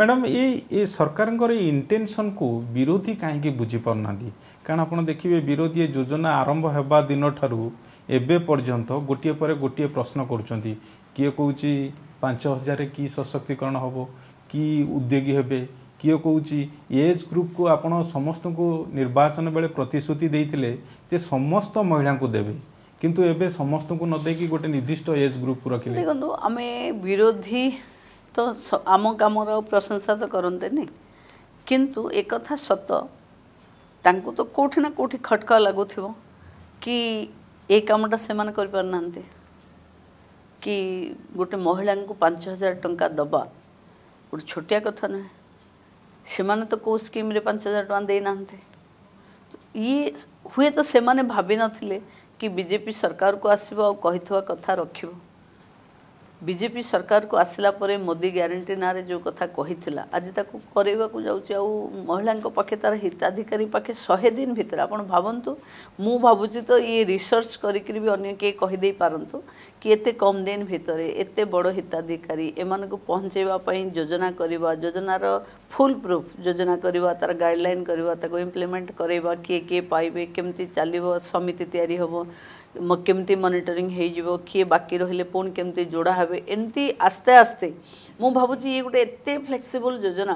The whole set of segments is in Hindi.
मैडम ये सरकार इंटेंशन को विरोधी कहीं बुझीपार ना कारण आप देखिए विरोधी योजना आरंभ होगा दिन ठारू एबे पर्यंत गोटे पर गोटे प्रश्न करुँच किए कौन 5000 कि सशक्तिकरण हम कि उद्योगी हे किए कौन एज ग्रुप को आप समस्त को निर्वाचन बेले प्रतिश्रुति देते समस्त महिला को देवे किंतु एबे समस्त को न देकी गोटे निर्दिष्ट एज ग्रुप को रखिले देखो आम विरोधी तो आम कम प्रशंसा तो करते नहीं किंतु एक कथा सत तांको तो कोठिना कोठी खटका लगुथिबो कि ए कामटा सेमान कर पार नांते कि गोटे महिला को 5000 टंका दबा गोटे छोटिया कथा ना सेमाने तो को स्कीम रे 5000 टंका दे नांते ये हुए तो सेमाने भाबी नथिले कि बीजेपी सरकार को आसब आ कही कथा रख बीजेपी सरकार को आसला परे मोदी ग्यारंटी ना रे जो कथा कही आज ताको करैबा को जाउची आ महिला पाखे तार हिताधिकारी पाखे 100 दिन भीतर आपण भावंतु मु भाबुची तो ये रिसर्च करी भी अन्य के कहि दे पारंतु कि एते कम दिन भीतर एते बड़ो हिताधिकारी एमान को पहुंचेबा पई योजना करबा योजनार फुल प्रूफ योजना करबा तार गाइडलाइन करबा ताको इंप्लीमेंट करैबा के के पाइबे केमती चलिबो समिति तयारी होबो केमती मॉनिटरिंग हो किए बाकी रहिले पुणी केमती जोड़ा हे एमती आस्ते आस्ते मु भाबुची ये गोटे एत फ्लेक्सिबल योजना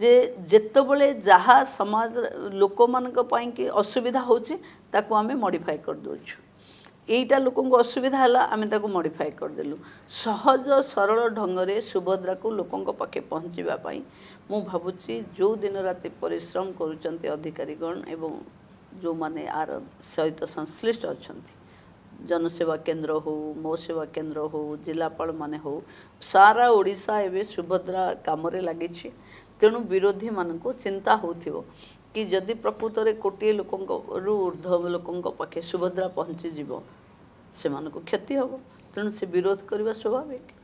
जे जेतबले जहाँ समाज लोक मान कि असुविधा होचे ताको आमे मॉडिफाई कर दोछु एटा लोक असुविधा है आमे ताको मॉडिफाई कर देलु सहज सरल ढंगरे सुभद्रा को लोक पाखे पहुँचवा पाई मु भाबुची जो दिन राति परिश्रम करुचंते अधिकारीगण एवं जो माने आर सहित संश्लिष्ट अच्छा जनसेवा केंद्र हो मो सेवा केंद्र हो जिलापाल माने हो सारा ओडिशा एवं सुभद्रा काम लगी तेणु विरोधी मान को चिंता हो कि जदि प्रकृत में कोटे लोक ऊर्धव लोक पाखे सुभद्रा पहुँची जीव से क्षति हम तेणु से विरोध करवा स्वाभाविक।